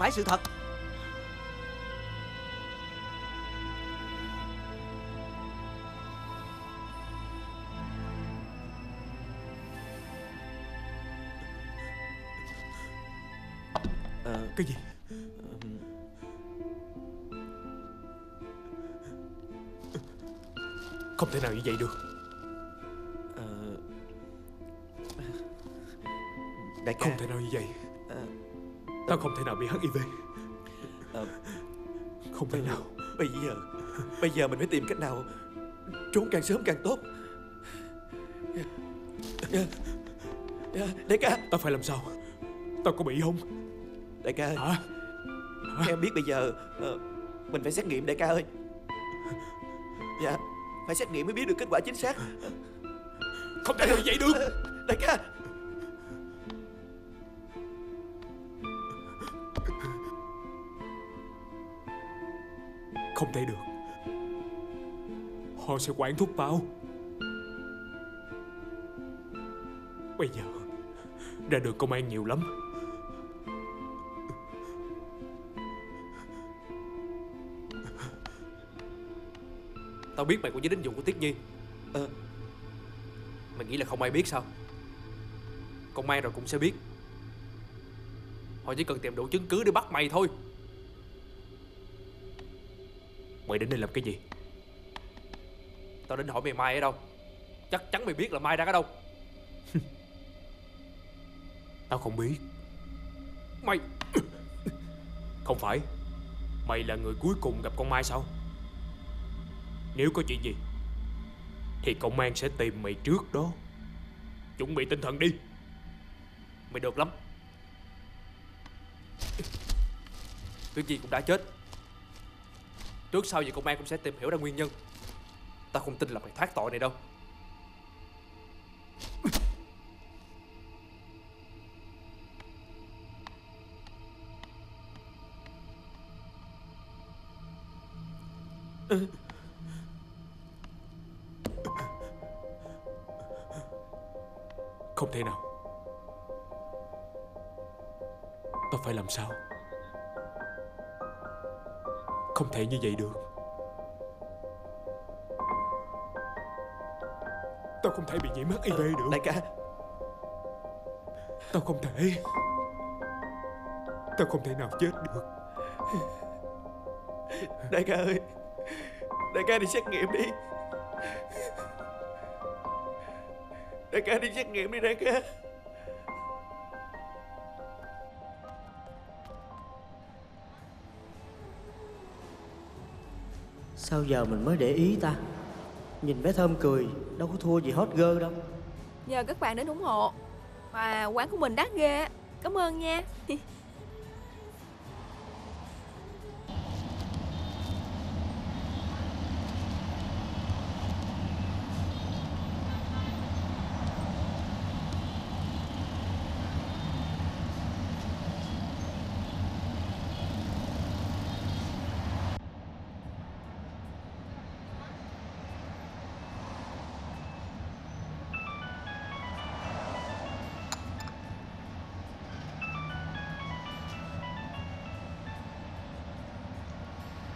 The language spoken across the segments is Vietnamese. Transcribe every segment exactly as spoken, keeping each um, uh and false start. Phải sự thật. À, cái gì? Không thể nào như vậy được. À... Đại ca... Không thể nào như vậy. Tao không thể nào bị hát i vê. à, Không thể nào. Bây giờ Bây giờ mình phải tìm cách nào trốn càng sớm càng tốt. Đại ca, tao phải làm sao? Tao có bị không? Đại ca. Hả? Hả? Em biết bây giờ uh, mình phải xét nghiệm đại ca ơi. Dạ. Phải xét nghiệm mới biết được kết quả chính xác. Không thể nào vậy được. Đại ca. Không thể được. Họ sẽ quản thúc tao. Bây giờ ra đường công an nhiều lắm. Tao biết mày có giới đến dùng của Tiết Nhi. Ờ. Mày nghĩ là không ai biết sao? Công an rồi cũng sẽ biết. Họ chỉ cần tìm đủ chứng cứ để bắt mày thôi. Mày đến đây làm cái gì? Tao đến hỏi mày Mai ở đâu. Chắc chắn mày biết là Mai đang ở đâu. Tao không biết. Mày... Không phải mày là người cuối cùng gặp con Mai sao? Nếu có chuyện gì thì công an sẽ tìm mày trước đó. Chuẩn bị tinh thần đi. Mày được lắm. Tuyết Nhi cũng đã chết. Trước sau gì công an cũng sẽ tìm hiểu ra nguyên nhân. Tao không tin là mày thoát tội này đâu. Không thể nào. Tôi phải làm sao? Không thể như vậy được. Tao không thể bị nhiễm hát i vê được. Đại ca, Tao không thể Tao không thể nào chết được. Đại ca ơi, đại ca đi xét nghiệm đi. Đại ca đi xét nghiệm đi đại ca. Sao giờ mình mới để ý ta? Nhìn bé Thơm cười đâu có thua gì hot girl đâu. Nhờ các bạn đến ủng hộ mà quán của mình đắt ghê. Cảm ơn nha.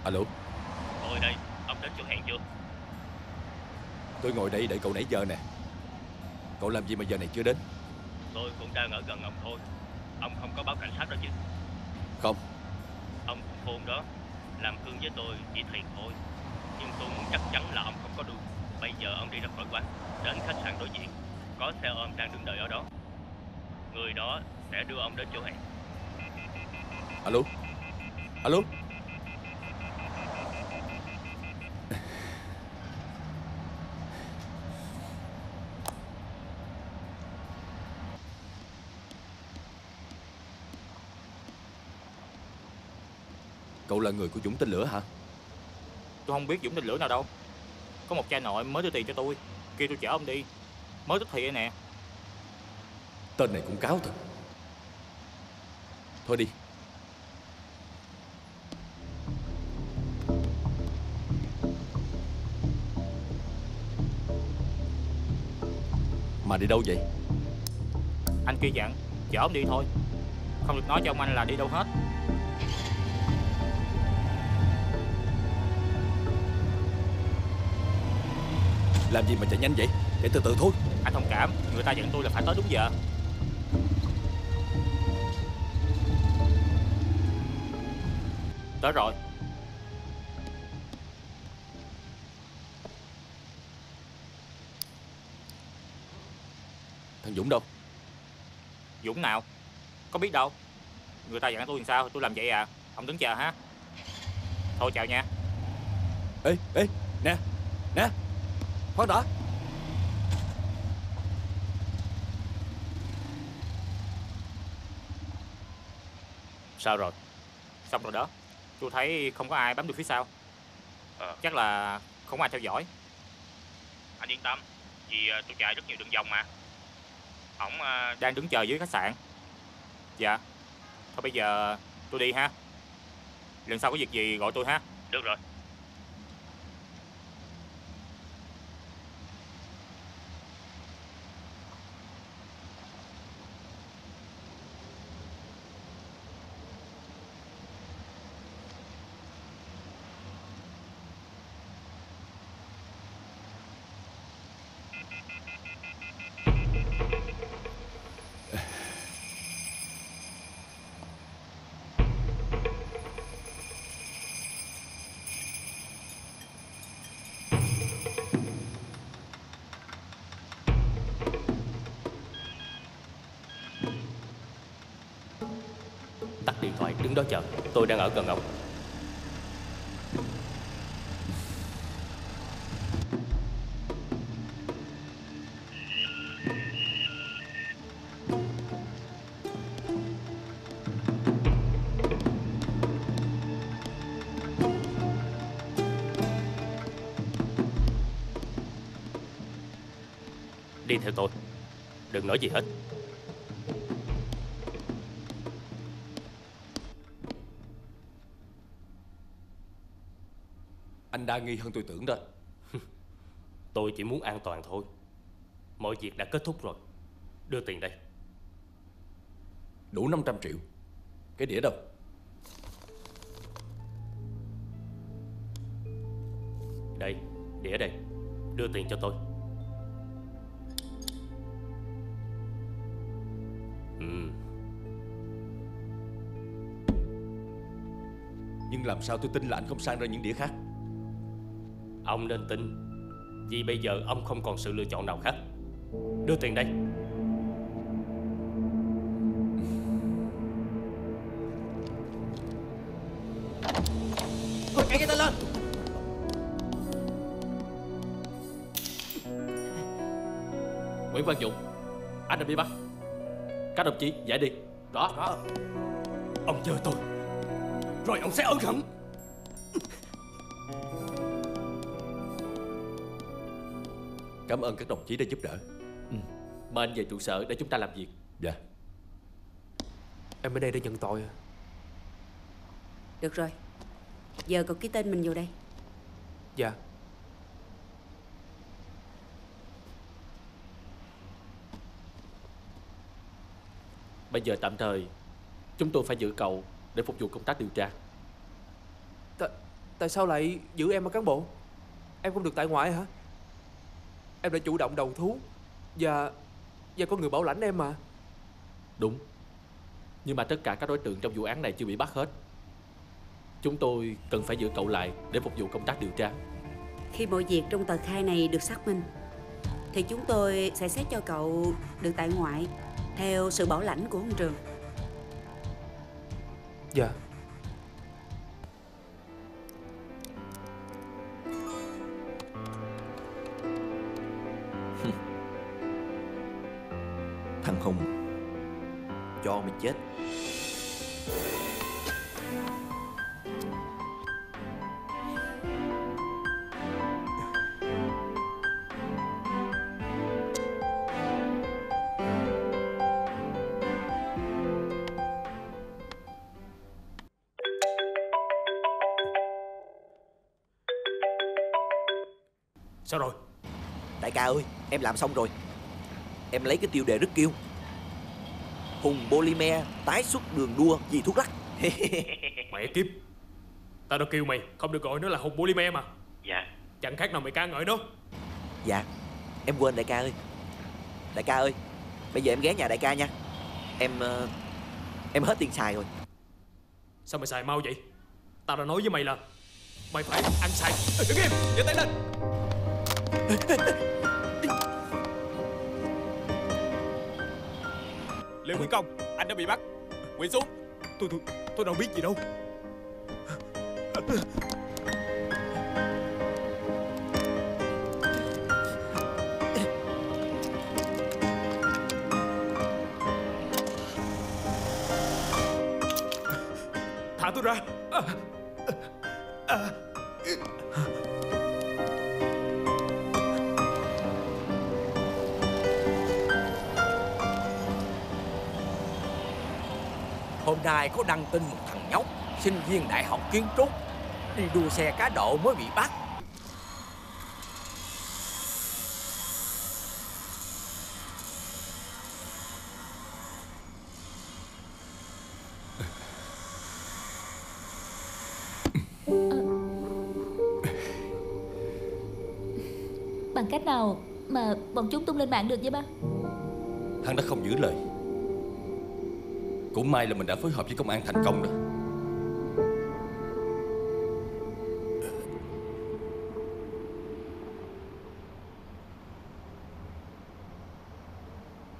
Alo. Tôi đây, ông đến chỗ hẹn chưa? Tôi ngồi đây đợi cậu nãy giờ nè. Cậu làm gì mà giờ này chưa đến? Tôi cũng đang ở gần ông thôi. Ông không có báo cảnh sát đó chứ? Không. Ông khôn đó, làm cương với tôi chỉ thiệt thôi. Nhưng tôi muốn chắc chắn là ông không có đuôi. Bây giờ ông đi ra khỏi quán, đến khách sạn đối diện. Có xe ôm đang đứng đợi ở đó. Người đó sẽ đưa ông đến chỗ hẹn. Alo. Alo. Cậu là người của Dũng Tên Lửa hả? Tôi không biết Dũng Tên Lửa nào đâu. Có một cha nội mới đưa tiền cho tôi, kêu tôi chở ông đi. Mới tức thì nè. Tên này cũng cáo thật. Thôi đi. Mà đi đâu vậy? Anh kia dặn chở ông đi thôi, không được nói cho ông anh là đi đâu hết. Làm gì mà chạy nhanh vậy? Để từ từ thôi. Anh thông cảm, người ta dặn tôi là phải tới đúng giờ. Tới rồi. Thằng Dũng đâu? Dũng nào? Có biết đâu. Người ta dặn tôi làm sao, tôi làm vậy à? Ông đứng chờ ha. Thôi chào nha. Ê, ê, nè, nè. Khoan đã. Sao rồi? Xong rồi đó. Tôi thấy không có ai bám được phía sau. Ờ. Chắc là không ai theo dõi. Anh yên tâm, vì tôi chạy rất nhiều đường vòng mà. Ổng uh... đang đứng chờ dưới khách sạn. Dạ. Thôi bây giờ tôi đi ha. Lần sau có việc gì gọi tôi ha. Được rồi. Điện thoại đứng đó chờ. Tôi đang ở gần ông. Đi theo tôi, đừng nói gì hết. Anh đa nghi hơn tôi tưởng đó. Tôi chỉ muốn an toàn thôi. Mọi việc đã kết thúc rồi. Đưa tiền đây. Đủ năm trăm triệu. Cái đĩa đâu? Đây, đĩa đây. Đưa tiền cho tôi. Ừ. Nhưng làm sao tôi tin là anh không sang ra những đĩa khác? Ông nên tin, vì bây giờ ông không còn sự lựa chọn nào khác. Đưa tiền đây. Cậy cái tay lên. Nguyễn Văn Dũng, anh đã bị bắt. Các đồng chí giải đi. Đó, đó. Ông chờ tôi, rồi ông sẽ ân hận. Cảm ơn các đồng chí đã giúp đỡ. Ừ. Mời anh về trụ sở để chúng ta làm việc. Dạ. Em ở đây để nhận tội. Được rồi. Giờ cậu ký tên mình vô đây. Dạ. Bây giờ tạm thời chúng tôi phải giữ cậu để phục vụ công tác điều tra. T- Tại sao lại giữ em ở cán bộ? Em không được tại ngoại hả? Em đã chủ động đầu thú và và có người bảo lãnh em mà. Đúng. Nhưng mà tất cả các đối tượng trong vụ án này chưa bị bắt hết. Chúng tôi cần phải giữ cậu lại để phục vụ công tác điều tra. Khi mọi việc trong tờ khai này được xác minh thì chúng tôi sẽ xét cho cậu được tại ngoại theo sự bảo lãnh của ông Trường. Dạ. Thằng Hùng, cho mày chết. Sao rồi? Đại ca ơi, em làm xong rồi. Em lấy cái tiêu đề rất kêu. Hùng Polyme tái xuất đường đua vì thuốc lắc. Mẹ kiếp, tao đã kêu mày không được gọi nó là Hùng Polyme mà. Dạ. Chẳng khác nào mày ca ngợi nó. Dạ. Em quên đại ca ơi. Đại ca ơi, bây giờ em ghé nhà đại ca nha. Em Em hết tiền xài rồi. Sao mày xài mau vậy? Tao đã nói với mày là mày phải ăn xài. Ê, đứng im, giơ tay lên. Lê Quý Công, anh đã bị bắt. Quỳ xuống. Tôi, tôi, tôi đâu biết gì đâu. Thả tôi ra. À, à. Hôm nay có đăng tin một thằng nhóc sinh viên đại học kiến trúc đi đua xe cá độ mới bị bắt. Bằng cách nào mà bọn chúng tung lên mạng được vậy ba? Hắn đã không giữ lời. Cũng may là mình đã phối hợp với công an thành công đó.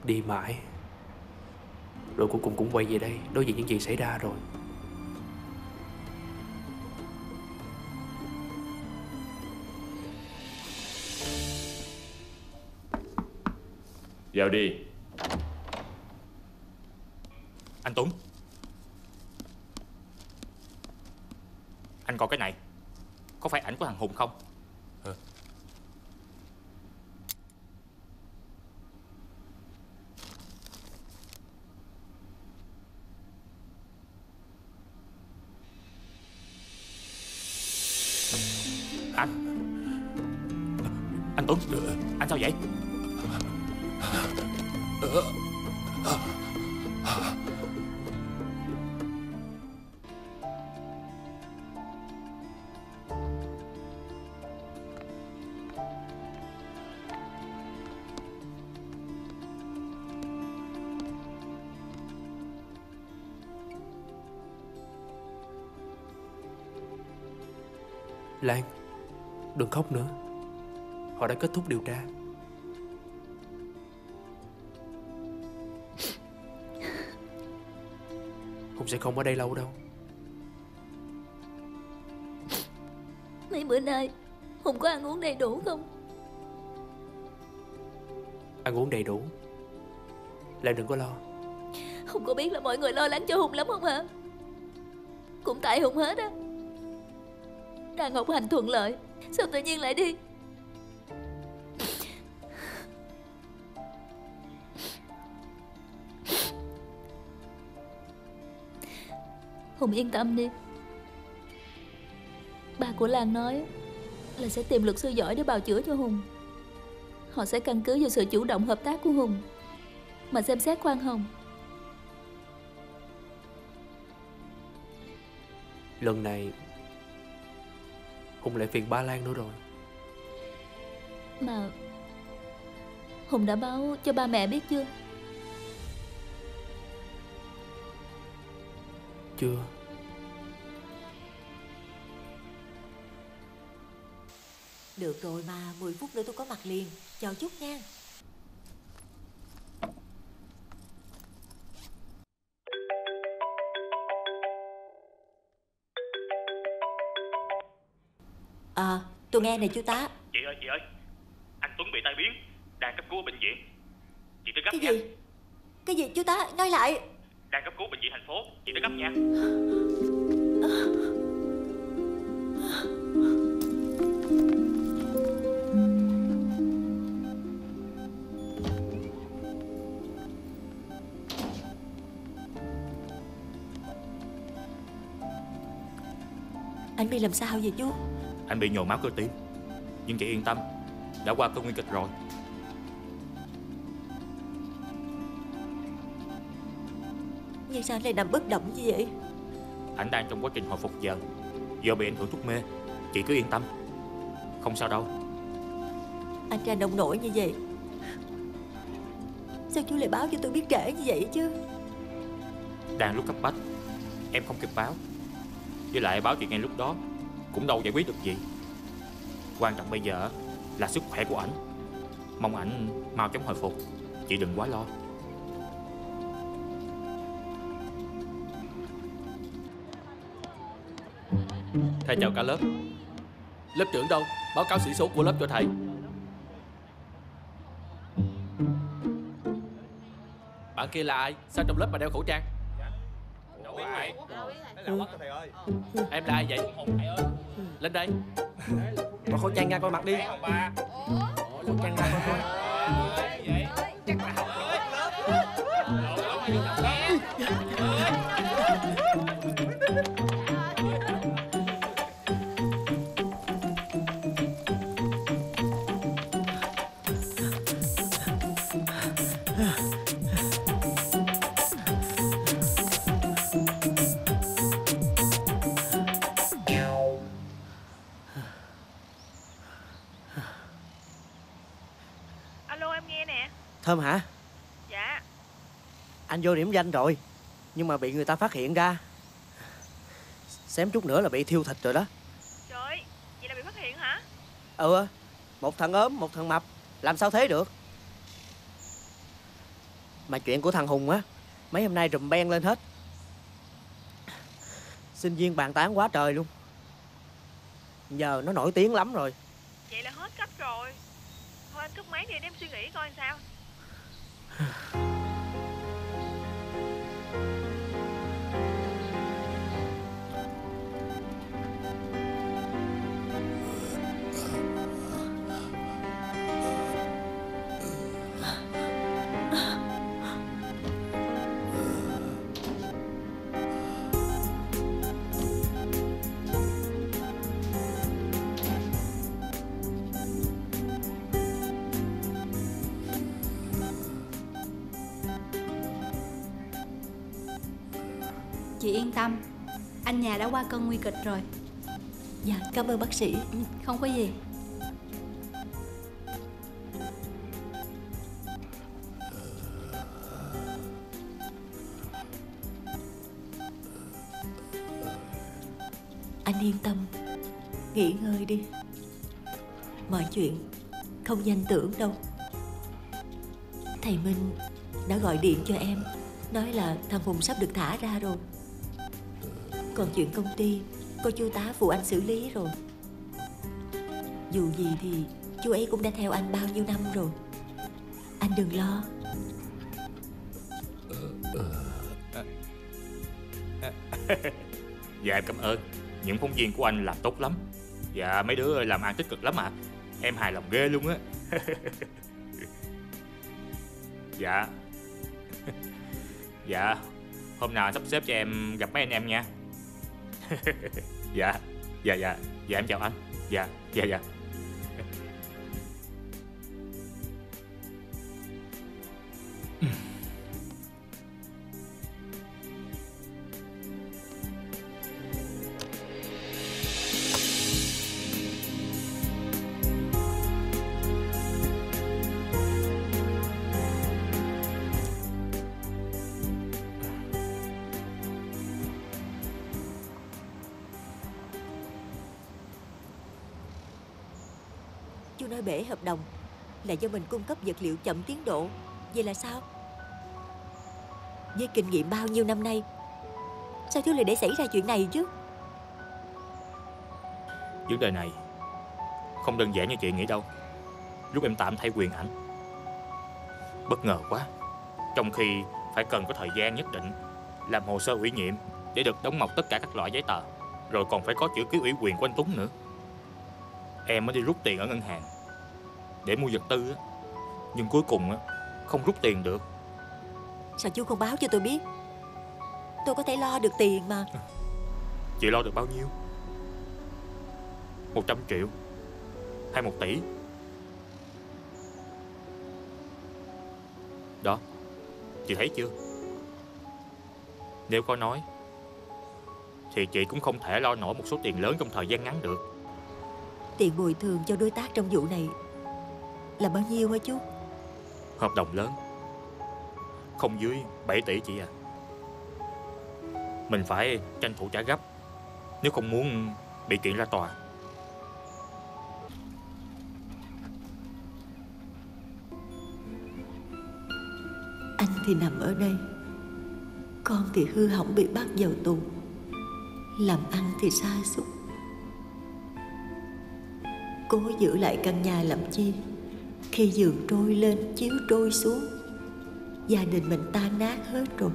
Đi mãi rồi cuối cùng cũng quay về đây đối diện những gì xảy ra rồi. Vào đi. Anh Tuấn, anh coi cái này. Có phải ảnh của thằng Hùng không? Hả? Anh Anh Tuấn, anh sao vậy? Lan, đừng khóc nữa. Họ đã kết thúc điều tra. Hùng sẽ không ở đây lâu đâu. Mấy bữa nay Hùng có ăn uống đầy đủ không? Ăn uống đầy đủ. Lan đừng có lo. Hùng có biết là mọi người lo lắng cho Hùng lắm không hả? Cũng tại Hùng hết á. Đang học hành thuận lợi, sao tự nhiên lại đi? Hùng yên tâm đi. Ba của Lan nói là sẽ tìm luật sư giỏi để bào chữa cho Hùng. Họ sẽ căn cứ vào sự chủ động hợp tác của Hùng mà xem xét khoan hồng. Lần này Hùng lại phiền ba Lan nữa rồi. Mà Hùng đã báo cho ba mẹ biết chưa? Chưa. Được rồi mà, mười phút nữa tôi có mặt liền. Chờ chút nha. À, tôi nghe này chú tá. Chị ơi, chị ơi, anh Tuấn bị tai biến, đang cấp cứu ở bệnh viện. Chị tới gấp nha. Cái gì? Cái gì chú tá? Nói lại. Đang cấp cứu bệnh viện thành phố. Chị tới gấp nha. Anh bị làm sao vậy chú? Anh bị nhồi máu cơ tim. Nhưng chị yên tâm, đã qua cơn nguy kịch rồi. Nhưng sao anh lại nằm bất động như vậy? Anh đang trong quá trình hồi phục dần, do bị ảnh hưởng thuốc mê. Chị cứ yên tâm, không sao đâu. Anh ra nông nổi như vậy, sao chú lại báo cho tôi biết trễ như vậy chứ? Đang lúc cấp bách, em không kịp báo. Với lại báo chị ngay lúc đó cũng đâu giải quyết được gì. Quan trọng bây giờ là sức khỏe của ảnh. Mong ảnh mau chóng hồi phục. Chị đừng quá lo. Thầy chào cả lớp. Lớp trưởng đâu? Báo cáo sĩ số của lớp cho thầy. Bạn kia là ai? Sao trong lớp mà đeo khẩu trang? Ủa ai? Ừ. Em là ai vậy? Lên đây. Bỏ khẩu trang ra coi mặt đi. Khẩu trang ra coi coi. Chắc là học rồi. Thơm hả? Dạ. Anh vô điểm danh rồi, nhưng mà bị người ta phát hiện ra. Xém chút nữa là bị thiêu thịt rồi đó. Trời, vậy là bị phát hiện hả? Ừ, một thằng ốm, một thằng mập, làm sao thế được. Mà chuyện của thằng Hùng á, mấy hôm nay rùm beng lên hết. Sinh viên bàn tán quá trời luôn. Giờ nó nổi tiếng lắm rồi. Vậy là hết cách rồi. Thôi anh cúp máy đi, em suy nghĩ coi sao. Chị yên tâm, anh nhà đã qua cơn nguy kịch rồi. Dạ, cảm ơn bác sĩ. Không có gì. Anh yên tâm, Nghỉ ngơi đi. Mọi chuyện không danh tưởng đâu. Thầy Minh đã gọi điện cho em, nói là thằng Hùng sắp được thả ra rồi. Còn chuyện công ty, cô chú tá phụ anh xử lý rồi. Dù gì thì chú ấy cũng đã theo anh bao nhiêu năm rồi. Anh đừng lo. Dạ em cảm ơn. Những phóng viên của anh làm tốt lắm. Dạ mấy đứa làm ăn tích cực lắm ạ. Em hài lòng ghê luôn á. Dạ. Dạ. Hôm nào sắp xếp cho em gặp mấy anh em nha. Dạ. Dạ dạ. Dạ em chào anh. Dạ. Dạ dạ. Chú nói bể hợp đồng là do mình cung cấp vật liệu chậm tiến độ. Vậy là sao? Với kinh nghiệm bao nhiêu năm nay, sao chú lại để xảy ra chuyện này chứ? Vấn đề này không đơn giản như chị nghĩ đâu. Lúc em tạm thay quyền ảnh, bất ngờ quá. Trong khi phải cần có thời gian nhất định làm hồ sơ ủy nhiệm để được đóng mộc tất cả các loại giấy tờ, rồi còn phải có chữ ký ủy quyền của anh Tuấn nữa. Em mới đi rút tiền ở ngân hàng để mua vật tư, nhưng cuối cùng không rút tiền được. Sao chú không báo cho tôi biết? Tôi có thể lo được tiền mà. Chị lo được bao nhiêu? Một trăm triệu? Hay một tỷ? Đó, chị thấy chưa? Nếu có nói thì chị cũng không thể lo nổi một số tiền lớn trong thời gian ngắn được. Tiền bồi thường cho đối tác trong vụ này là bao nhiêu hả chú? Hợp đồng lớn, không dưới bảy tỷ chị à. Mình phải tranh thủ trả gấp, nếu không muốn bị kiện ra tòa. Anh thì nằm ở đây, con thì hư hỏng bị bắt vào tù, làm ăn thì sa sút. Cố giữ lại căn nhà làm chi, khi giường trôi lên chiếu trôi xuống, gia đình mình tan nát hết rồi.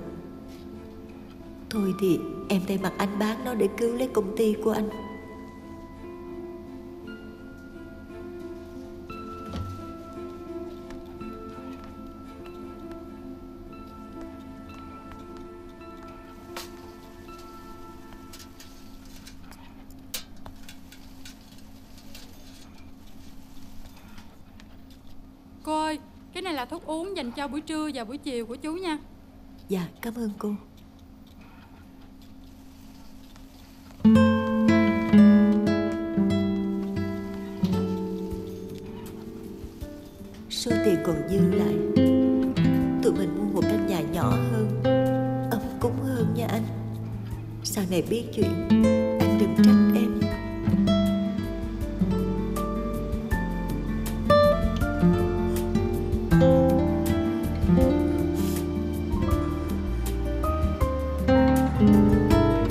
Thôi thì em thay mặt anh bán nó để cứu lấy công ty của anh. Cô ơi, cái này là thuốc uống dành cho buổi trưa và buổi chiều của chú nha. Dạ, cảm ơn cô. Số tiền còn dư lại, tụi mình mua một căn nhà nhỏ hơn, ấm cúng hơn nha anh. Sau này biết chuyện, anh đừng trách em. Chào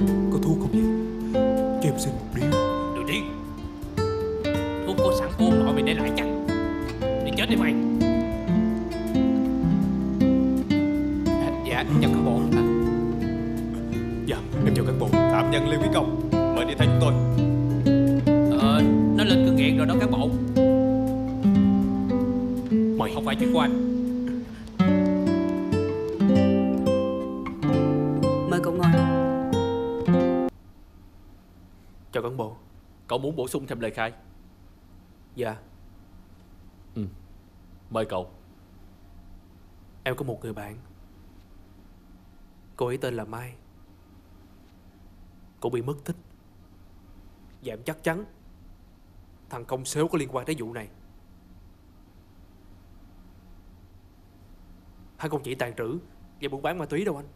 các bộ. À, dạ em chào các bộ. Phạm nhân Lê Quý Công, mời đi theo chúng tôi. Ờ, nó lên cơn nghiện rồi đó các bộ. Mày không phải chuyện của anh. Mời cậu ngồi. Chào cán bộ. Cậu muốn bổ sung thêm lời khai? Dạ. Ừ. Mời cậu. Em có một người bạn, cô ấy tên là Mai. Cô bị mất tích. Và em chắc chắn thằng Công Xéo có liên quan tới vụ này. Hắn không chỉ tàn trữ và buôn bán ma túy đâu anh,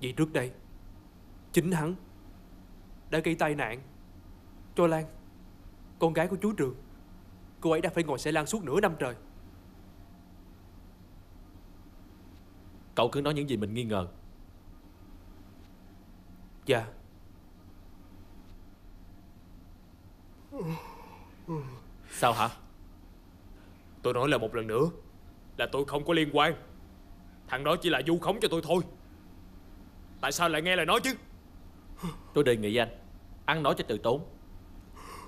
vì trước đây chính hắn đã gây tai nạn cho Lan, con gái của chú Trường. Cô ấy đã phải ngồi xe lăn suốt nửa năm trời. Cậu cứ nói những gì mình nghi ngờ. Dạ. Sao hả? Tôi nói là một lần nữa, là tôi không có liên quan. Thằng đó chỉ là vu khống cho tôi thôi. Tại sao lại nghe lời nói chứ? Tôi đề nghị anh ăn nói cho tự tốn.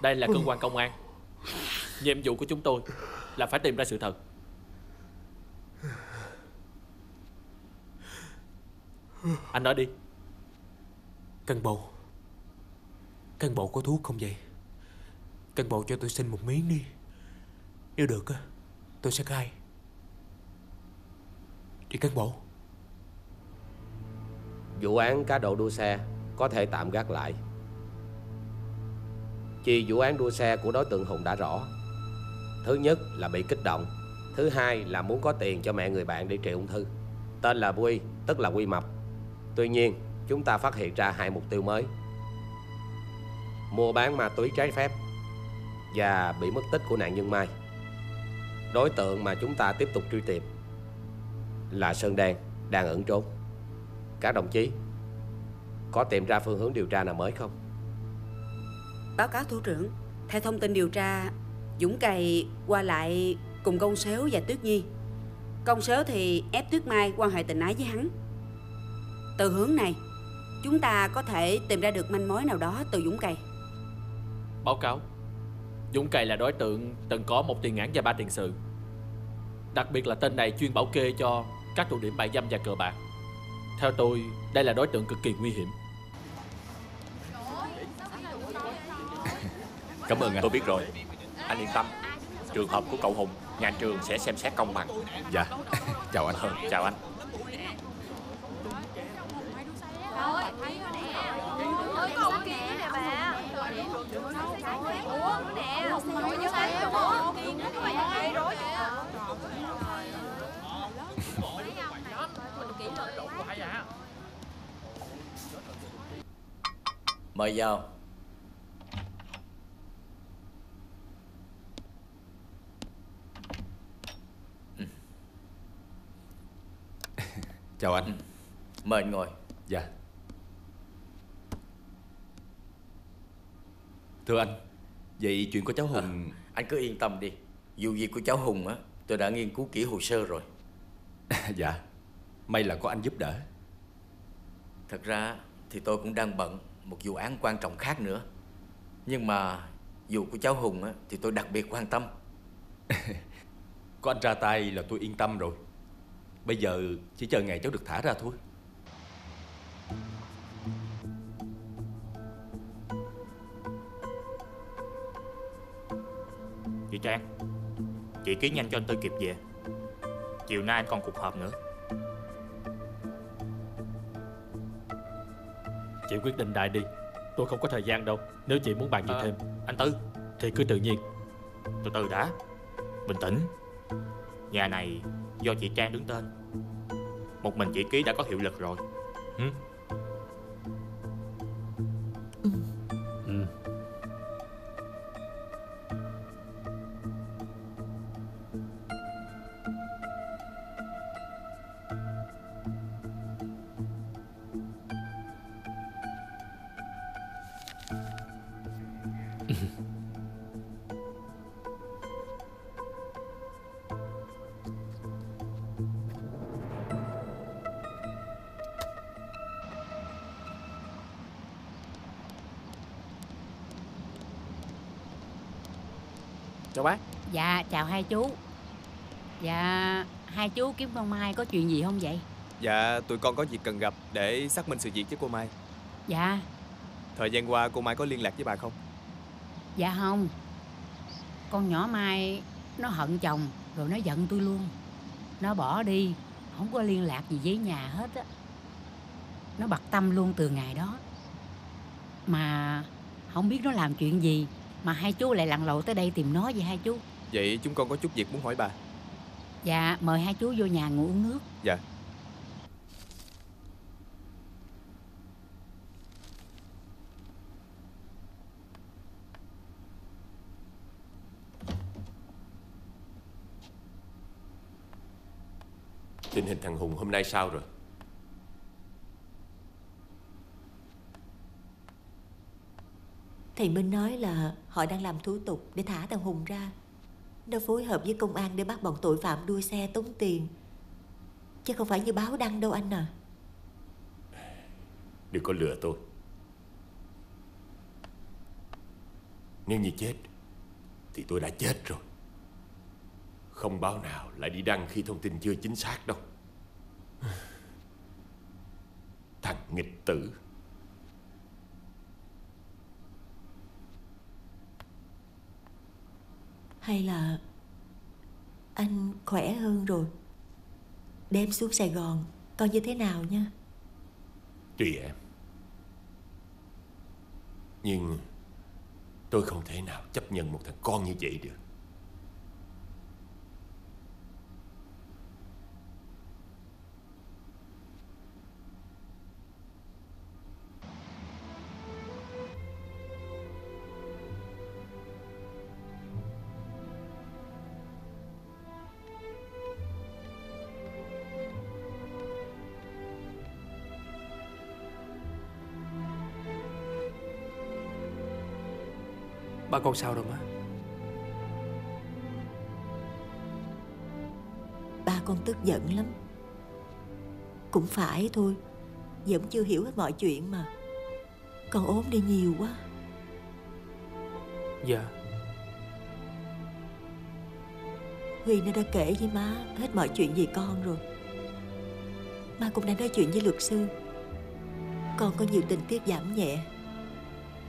Đây là cơ quan công an, nhiệm vụ của chúng tôi là phải tìm ra sự thật. Anh nói đi. Căn bộ, căn bộ có thuốc không vậy? Căn bộ cho tôi xin một miếng đi. Nếu được á, tôi sẽ khai. Chị căn bộ. Vụ án cá độ đua xe có thể tạm gác lại, vì vụ án đua xe của đối tượng Hùng đã rõ. Thứ nhất là bị kích động, thứ hai là muốn có tiền cho mẹ người bạn để trị ung thư, tên là Quy, tức là Quy Mập. Tuy nhiên, chúng ta phát hiện ra hai mục tiêu mới: mua bán ma túy trái phép và bị mất tích của nạn nhân Mai. Đối tượng mà chúng ta tiếp tục truy tìm là Sơn Đen, đang ẩn trốn. Các đồng chí có tìm ra phương hướng điều tra nào mới không? Báo cáo thủ trưởng, theo thông tin điều tra, Dũng Cày qua lại cùng Công Sếu và Tuyết Nhi. Công Sếu thì ép Tuyết Mai quan hệ tình ái với hắn. Từ hướng này, chúng ta có thể tìm ra được manh mối nào đó từ Dũng Cày. Báo cáo, Dũng Cày là đối tượng từng có một tiền án và ba tiền sự. Đặc biệt là tên này chuyên bảo kê cho các tụ điểm mại dâm và cờ bạc. Theo tôi, đây là đối tượng cực kỳ nguy hiểm. Cảm ơn anh. Tôi biết rồi, anh yên tâm. Trường hợp của cậu Hùng, nhà trường sẽ xem xét công bằng. Dạ, chào anh. Ừ, chào anh. Mời vào. Chào anh. Ừ. Mời anh ngồi. Dạ. Thưa anh, vậy chuyện của cháu Hùng... À, anh cứ yên tâm đi. Dù gì của cháu Hùng á, tôi đã nghiên cứu kỹ hồ sơ rồi. Dạ. May là có anh giúp đỡ. Thật ra thì tôi cũng đang bận một vụ án quan trọng khác nữa. Nhưng mà vụ của cháu Hùng á, thì tôi đặc biệt quan tâm. Có anh ra tay là tôi yên tâm rồi. Bây giờ chỉ chờ ngày cháu được thả ra thôi. Chị Trang, chị ký nhanh cho anh Tư kịp về. Chiều nay anh còn cuộc họp nữa. Chị quyết định đại đi, tôi không có thời gian đâu. Nếu chị muốn bàn gì à, thêm anh Tư thì cứ tự nhiên. Từ từ đã, bình tĩnh. Nhà này do chị Trang đứng tên, một mình chị ký đã có hiệu lực rồi. Ừ. Ừ. Chào bác. Dạ, chào hai chú. Dạ, hai chú kiếm con Mai có chuyện gì không vậy? Dạ, tụi con có việc cần gặp để xác minh sự việc với cô Mai. Dạ. Thời gian qua cô Mai có liên lạc với bà không? Dạ không. Con nhỏ Mai nó hận chồng rồi nó giận tôi luôn. Nó bỏ đi, không có liên lạc gì với nhà hết á. Nó bặt tâm luôn từ ngày đó. Mà không biết nó làm chuyện gì mà hai chú lại lặn lội tới đây tìm nó vậy hai chú? Vậy chúng con có chút việc muốn hỏi bà. Dạ, mời hai chú vô nhà ngồi uống nước. Dạ. Tình hình thằng Hùng hôm nay sao rồi? Thầy Minh nói là họ đang làm thủ tục để thả thằng Hùng ra. Nó phối hợp với công an để bắt bọn tội phạm đua xe tống tiền, chứ không phải như báo đăng đâu anh à. Đừng có lừa tôi. Nếu như chết thì tôi đã chết rồi. Không báo nào lại đi đăng khi thông tin chưa chính xác đâu. Thằng nghịch tử. Hay là anh khỏe hơn rồi, để em xuống Sài Gòn coi như thế nào nha. Tùy em. Nhưng tôi không thể nào chấp nhận một thằng con như vậy được. Ba con sao rồi má? Ba con tức giận lắm. Cũng phải thôi, vẫn chưa hiểu hết mọi chuyện mà. Con ốm đi nhiều quá. Dạ. Huy nó đã kể với má hết mọi chuyện về con rồi. Má cũng đã nói chuyện với luật sư. Con có nhiều tình tiết giảm nhẹ,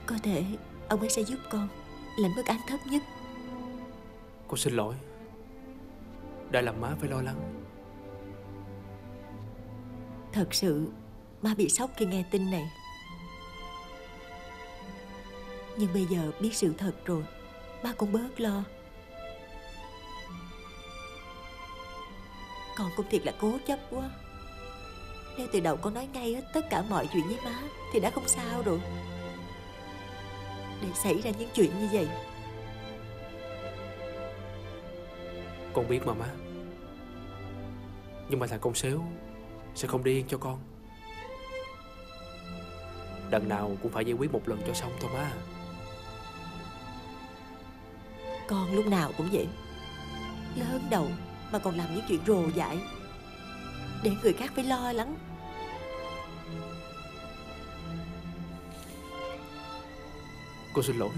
có thể ông ấy sẽ giúp con lãnh mức án thấp nhất. Con xin lỗi đã làm má phải lo lắng. Thật sự má bị sốc khi nghe tin này. Nhưng bây giờ biết sự thật rồi, má cũng bớt lo. Con cũng thiệt là cố chấp quá. Nếu từ đầu con nói ngay hết tất cả mọi chuyện với má thì đã không sao rồi. Để xảy ra những chuyện như vậy. Con biết mà má. Nhưng mà thằng con xéo sẽ không đi yên cho con. Đằng nào cũng phải giải quyết một lần cho xong thôi má. Con lúc nào cũng vậy, lớn đầu mà còn làm những chuyện rồ dại để người khác phải lo lắng. Cô xin lỗi.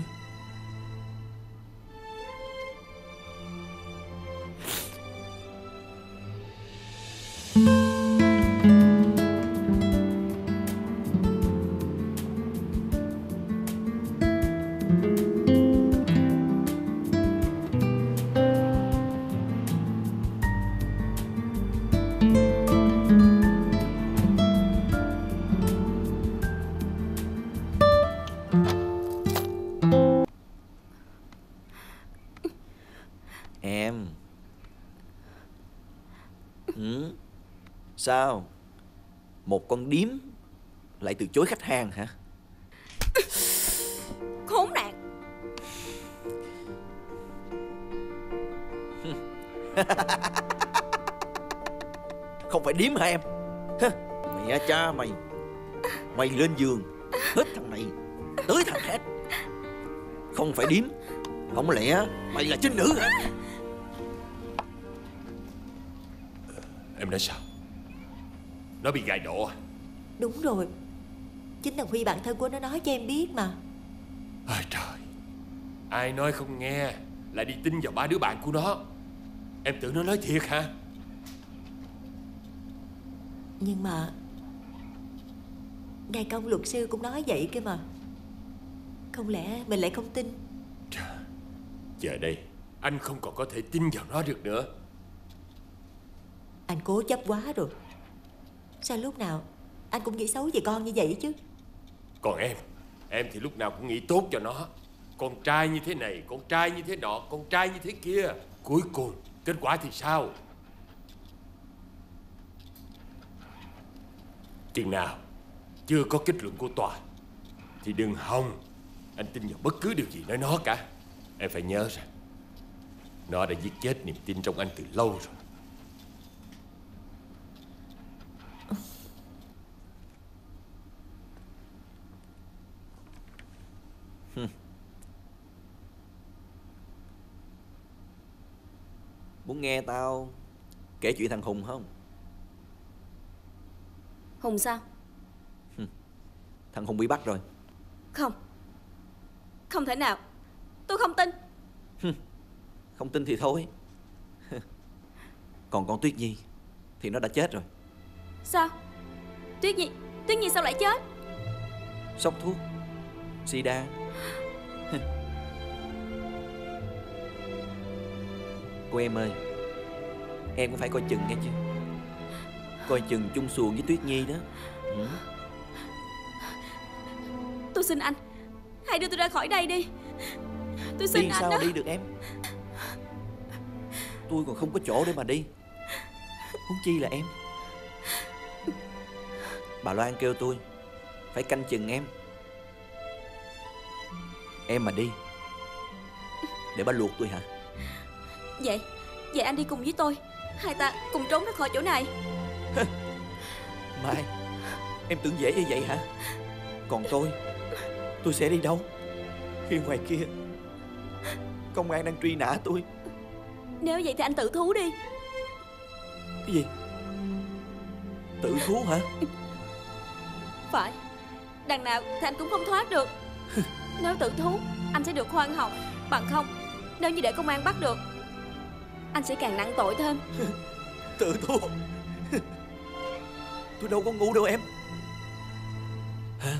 Sao? Một con điếm lại từ chối khách hàng hả? Khốn nạn. Không phải điếm hả em? Mẹ cha mày. Mày lên giường hết thằng này tới thằng khác. Không phải điếm, không lẽ mày là trinh nữ hả? Em nói sao? Nó bị gài đổ à? Đúng rồi, chính thằng Huy bạn thân của nó nói cho em biết mà. Ôi trời, ai nói không nghe lại đi tin vào ba đứa bạn của nó. Em tưởng nó nói thiệt hả? Nhưng mà ngay cả ông luật sư cũng nói vậy kia mà. Không lẽ mình lại không tin? Trời, giờ đây anh không còn có thể tin vào nó được nữa. Anh cố chấp quá rồi. Sao lúc nào anh cũng nghĩ xấu về con như vậy chứ? Còn em, em thì lúc nào cũng nghĩ tốt cho nó. Con trai như thế này, con trai như thế nọ, con trai như thế kia. Cuối cùng, kết quả thì sao? Chừng nào chưa có kết luận của tòa thì đừng hòng anh tin vào bất cứ điều gì nói nó cả. Em phải nhớ rằng nó đã giết chết niềm tin trong anh từ lâu rồi. Muốn nghe tao kể chuyện thằng Hùng không? Hùng sao? Thằng Hùng bị bắt rồi. Không. Không thể nào. Tôi không tin. Không tin thì thôi. Còn con Tuyết Nhi thì nó đã chết rồi. Sao? Tuyết Nhi? Tuyết Nhi sao lại chết? Sốc thuốc sida. Cô em ơi, em cũng phải coi chừng nghe chứ. Coi chừng chung xuồng với Tuyết Nhi đó. Ừ. Tôi xin anh, hãy đưa tôi ra khỏi đây đi. Tôi xin đi anh sao đó. Đi được em. Tôi còn không có chỗ để mà đi, huống chi là em. Bà Loan kêu tôi phải canh chừng em. Em mà đi để bà luộc tôi hả? Vậy, vậy anh đi cùng với tôi. Hai ta cùng trốn ra khỏi chỗ này. Mai, em tưởng dễ như vậy hả? Còn tôi, tôi sẽ đi đâu khi ngoài kia công an đang truy nã tôi? Nếu vậy thì anh tự thú đi. Cái gì? Tự thú hả? Phải. Đằng nào thì anh cũng không thoát được. Nếu tự thú, anh sẽ được khoan hồng. Bằng không, nếu như để công an bắt được, anh sẽ càng nặng tội thêm. Tự thú? Tôi đâu có ngu đâu em. Hả?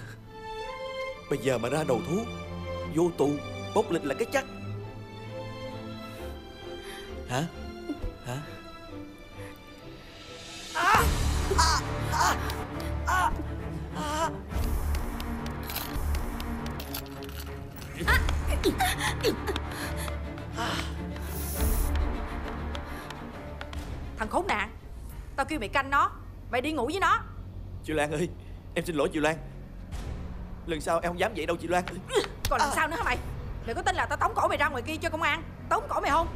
Bây giờ mà ra đầu thú, vô tù, bốc lịch là cái chắc. Hả? Hả? À, à, à, à, à. Thằng khốn nạn, tao kêu mày canh nó, mày đi ngủ với nó. Chị Lan ơi, em xin lỗi chị Lan. Lần sau em không dám vậy đâu chị Loan. Còn lần sau nữa hả mày? Mày có tin là tao tống cổ mày ra ngoài kia cho công an tống cổ mày không?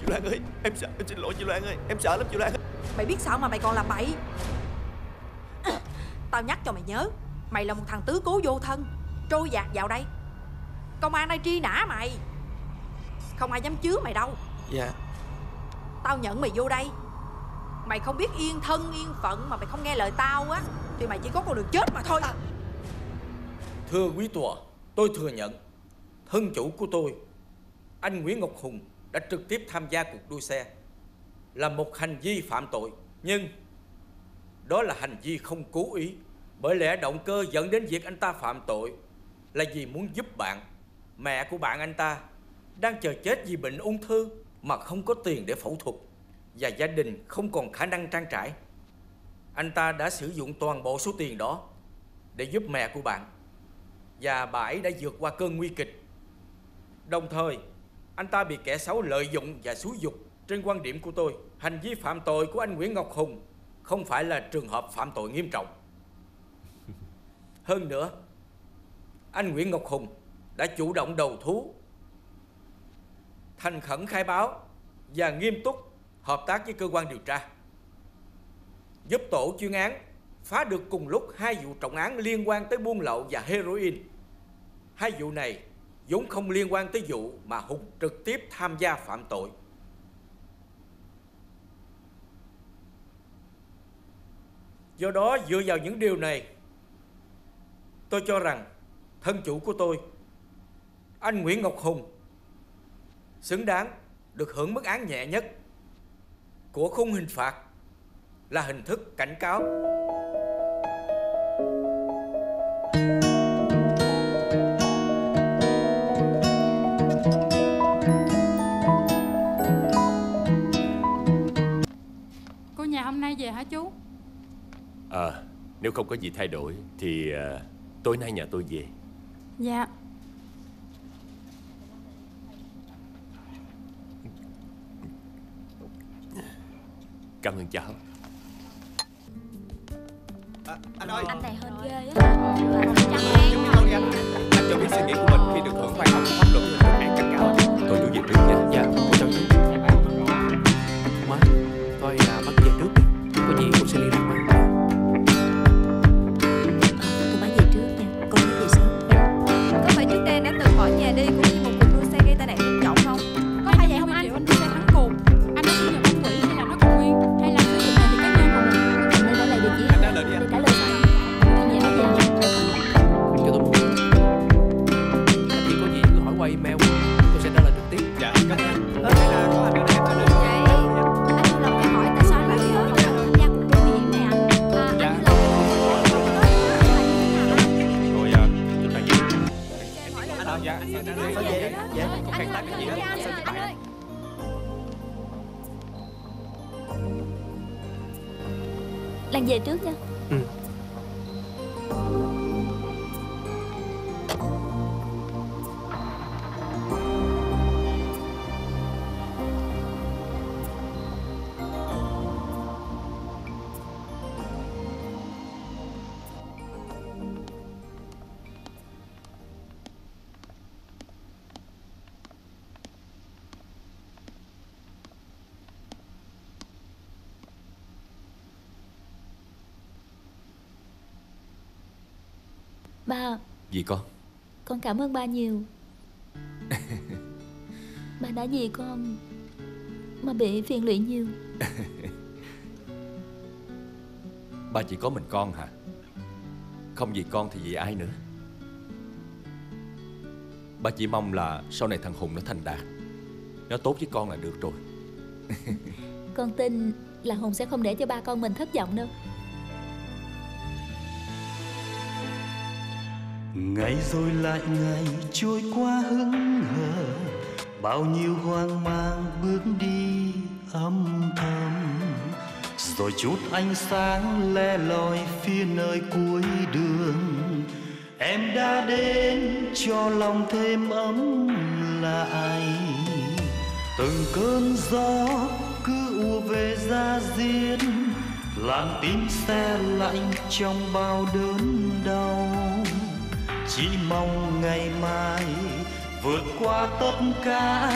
Chị Loan ơi, em sợ, em xin lỗi chị Loan ơi, em sợ lắm chị Loan ơi. Mày biết sợ mà mày còn làm bậy. Tao nhắc cho mày nhớ, mày là một thằng tứ cố vô thân, trôi dạt vào đây. Công an đây truy nã mày, không ai dám chứa mày đâu. Dạ. Tao nhận mày vô đây, mày không biết yên thân yên phận mà mày không nghe lời tao á, thì mày chỉ có con đường chết mà thôi. Thưa quý tòa, tôi thừa nhận thân chủ của tôi, anh Nguyễn Ngọc Hùng, đã trực tiếp tham gia cuộc đua xe là một hành vi phạm tội. Nhưng đó là hành vi không cố ý. Bởi lẽ động cơ dẫn đến việc anh ta phạm tội là vì muốn giúp bạn. Mẹ của bạn anh ta đang chờ chết vì bệnh ung thư mà không có tiền để phẫu thuật, và gia đình không còn khả năng trang trải. Anh ta đã sử dụng toàn bộ số tiền đó để giúp mẹ của bạn, và bà ấy đã vượt qua cơn nguy kịch. Đồng thời, anh ta bị kẻ xấu lợi dụng và xúi giục. Trên quan điểm của tôi, hành vi phạm tội của anh Nguyễn Ngọc Hùng không phải là trường hợp phạm tội nghiêm trọng. Hơn nữa, anh Nguyễn Ngọc Hùng đã chủ động đầu thú, thành khẩn khai báo và nghiêm túc hợp tác với cơ quan điều tra, giúp tổ chuyên án phá được cùng lúc hai vụ trọng án liên quan tới buôn lậu và heroin. Hai vụ này vốn không liên quan tới vụ mà Hùng trực tiếp tham gia phạm tội. Do đó, dựa vào những điều này, tôi cho rằng thân chủ của tôi, anh Nguyễn Ngọc Hùng, xứng đáng được hưởng mức án nhẹ nhất của khung hình phạt là hình thức cảnh cáo. Cô nhà hôm nay về hả chú? À, nếu không có gì thay đổi thì à, tối nay nhà tôi về. Dạ. Cảm ơn cháu. À, anh ơi, anh này hên ghê á. Giống như tôi đi anh, anh cho biết suy nghĩ của mình khi được hưởng khoan hồng của pháp luật về các nạn cắt cạo. Tôi cứ về trước nha, dạ, tôi cho chú. Má, tôi là bắt về trước, có gì cũng sẽ liên lạc mà. Tôi má về trước nha, con nghĩ gì sao? Có phải trước đây anh đã từng bỏ nhà đi cũng như một cuộc đua xe gây tai nạn nghiêm trọng không? Có phải vậy không anh? Anh đi xe thắng Lan về trước nha. Ừ. Ba. Gì con? Con cảm ơn ba nhiều. Ba đã vì con mà bị phiền lụy nhiều. Ba chỉ có mình con hả? Không vì con thì vì ai nữa? Ba chỉ mong là sau này thằng Hùng nó thành đạt, nó tốt với con là được rồi. Con tin là Hùng sẽ không để cho ba con mình thất vọng đâu. Ngày rồi lại ngày trôi qua hững hờ, bao nhiêu hoang mang bước đi âm thầm, rồi chút ánh sáng le loi phía nơi cuối đường. Em đã đến cho lòng thêm ấm lại, từng cơn gió cứ ùa về ra diên, làm tim se lạnh trong bao đớn đau. Chỉ mong ngày mai vượt qua tất cả,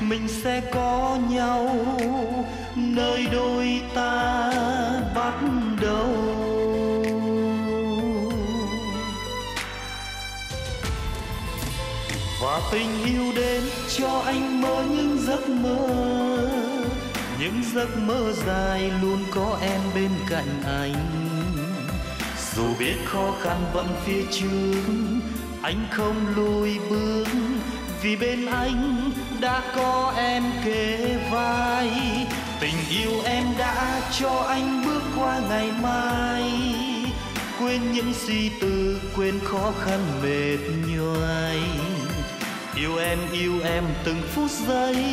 mình sẽ có nhau nơi đôi ta bắt đầu. Và tình yêu đến cho anh mơ những giấc mơ, những giấc mơ dài luôn có em bên cạnh anh. Dù biết khó khăn vẫn phía trước, anh không lùi bước, vì bên anh đã có em kề vai. Tình yêu em đã cho anh bước qua ngày mai, quên những suy tư, quên khó khăn mệt nhoài. Yêu em, yêu em từng phút giây,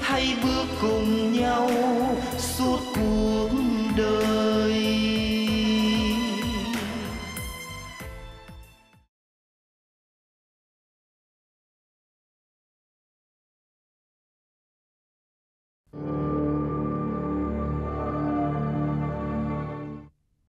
hãy bước cùng nhau suốt cuộc.